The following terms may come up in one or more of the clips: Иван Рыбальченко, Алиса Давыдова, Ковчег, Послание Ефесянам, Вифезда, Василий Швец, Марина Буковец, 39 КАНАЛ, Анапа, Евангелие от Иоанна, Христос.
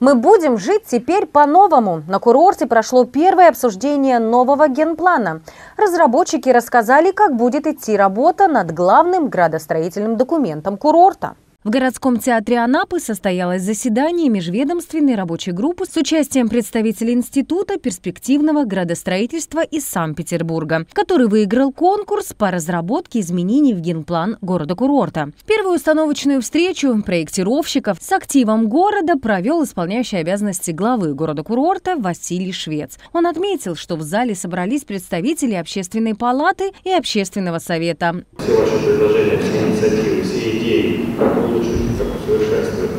Мы будем жить теперь по-новому. На курорте прошло первое обсуждение нового генплана. Разработчики рассказали, как будет идти работа над главным градостроительным документом курорта. В городском театре Анапы состоялось заседание межведомственной рабочей группы с участием представителей Института перспективного градостроительства из Санкт-Петербурга, который выиграл конкурс по разработке изменений в генплан города-курорта. Первую установочную встречу проектировщиков с активом города провел исполняющий обязанности главы города-курорта Василий Швец. Он отметил, что в зале собрались представители Общественной палаты и Общественного совета. Все ваши предложения, все инициативы, все идеи, как улучшить, как усовершенствовать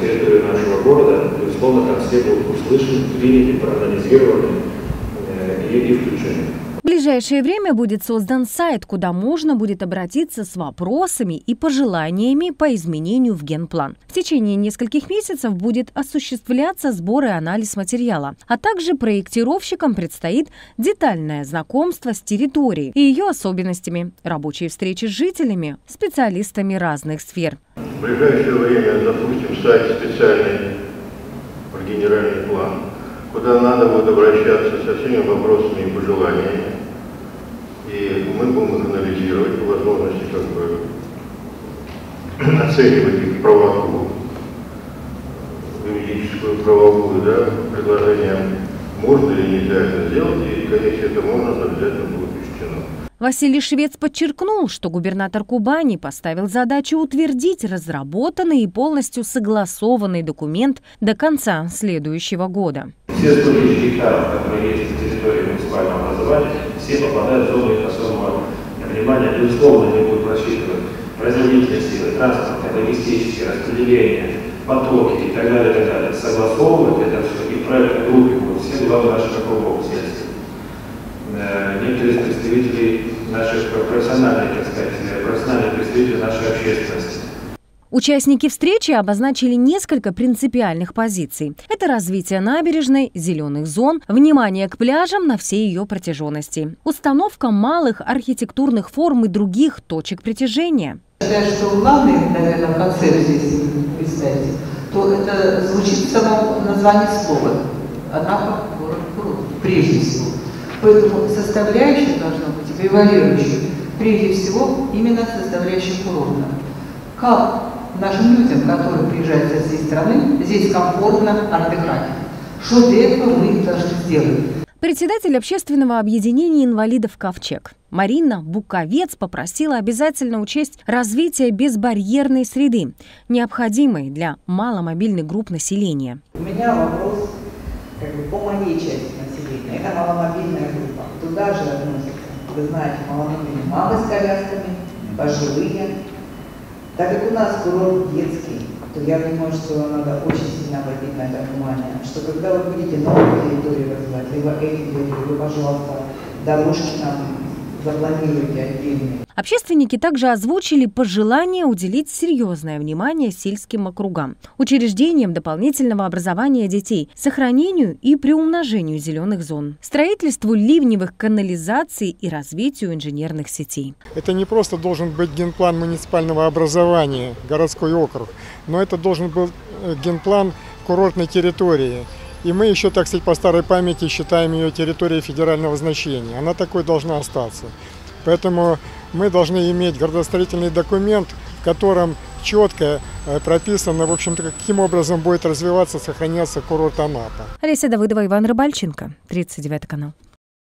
территорию нашего города, безусловно, там все будут услышаны, приняты, проанализированы и включены. В ближайшее время будет создан сайт, куда можно будет обратиться с вопросами и пожеланиями по изменению в генплан. В течение нескольких месяцев будет осуществляться сбор и анализ материала, а также проектировщикам предстоит детальное знакомство с территорией и ее особенностями, рабочие встречи с жителями, специалистами разных сфер. В ближайшее время запустим сайт специальный про генеральный план, куда надо будет обращаться со всеми вопросами и пожеланиями. И мы будем их анализировать, по возможности как бы оценивать их правоту, юридическую правоту, да, предложение, можно или нельзя это сделать, и, конечно, это можно, но обязательно будет учтено. Василий Швец подчеркнул, что губернатор Кубани поставил задачу утвердить разработанный и полностью согласованный документ до конца следующего года. Все 100 тысяч гектаров, которые есть на территории муниципального образования, все попадают в зону их особого внимания. Безусловно, они будут рассчитывать производительные силы, транспорт, логистические распределения, потоки и так далее. Согласовывать это все и в проектной группе будут все главы наших округов. Некоторые из представителей наших профессиональных, так сказать, профессиональных представителей нашей общественности. Участники встречи обозначили несколько принципиальных позиций. Это развитие набережной, зеленых зон, внимание к пляжам на всей ее протяженности, установка малых архитектурных форм и других точек притяжения. Я считаю, что главный, наверное, концепт здесь, представьте, то это звучит в самом названии слова. Анапа – город-курорт, прежде всего. Поэтому составляющая должна быть превалирующей, прежде всего, именно составляющая курорта. Как нашим людям, которые приезжают со всей страны, здесь комфортно отдыхать. Что для этого мы должны сделать? Председатель общественного объединения инвалидов «Ковчег» Марина Буковец попросила обязательно учесть развитие безбарьерной среды, необходимой для маломобильных групп населения. У меня вопрос как бы по моей части населения. Это маломобильная группа. Туда же относятся, вы знаете, маломобильные мамы с колясками, пожилые. Так как у нас курорт детский, то я думаю, что надо очень сильно обратить на это внимание, что когда вы будете новую территорию развивать, либо эти, вы, пожалуйста, дорожки нам запланируйте отдельные. Общественники также озвучили пожелание уделить серьезное внимание сельским округам, учреждениям дополнительного образования детей, сохранению и приумножению зеленых зон, строительству ливневых канализаций и развитию инженерных сетей. Это не просто должен быть генплан муниципального образования, городской округ, но это должен был генплан курортной территории. И мы еще, так сказать, по старой памяти считаем ее территорией федерального значения. Она такой должна остаться. Поэтому мы должны иметь градостроительный документ, в котором четко прописано, в общем-то, каким образом будет развиваться, сохраняться курорт Анапа. Алиса Давыдова, Иван Рыбальченко, 39 канал.